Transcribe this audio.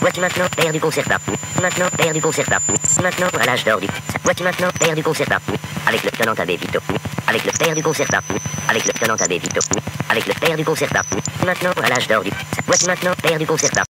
Voici maintenant l'air du concerta. Maintenant l'air du concerta. Maintenant à l'âge d'or du. Voici maintenant l'air du concerta. Avec le tenant à Bévito. Avec le père du concerta. Avec le tenant à Bévito. Avec le père du concerta. Maintenant à l'âge d'or du. Voici maintenant l'air du concerta.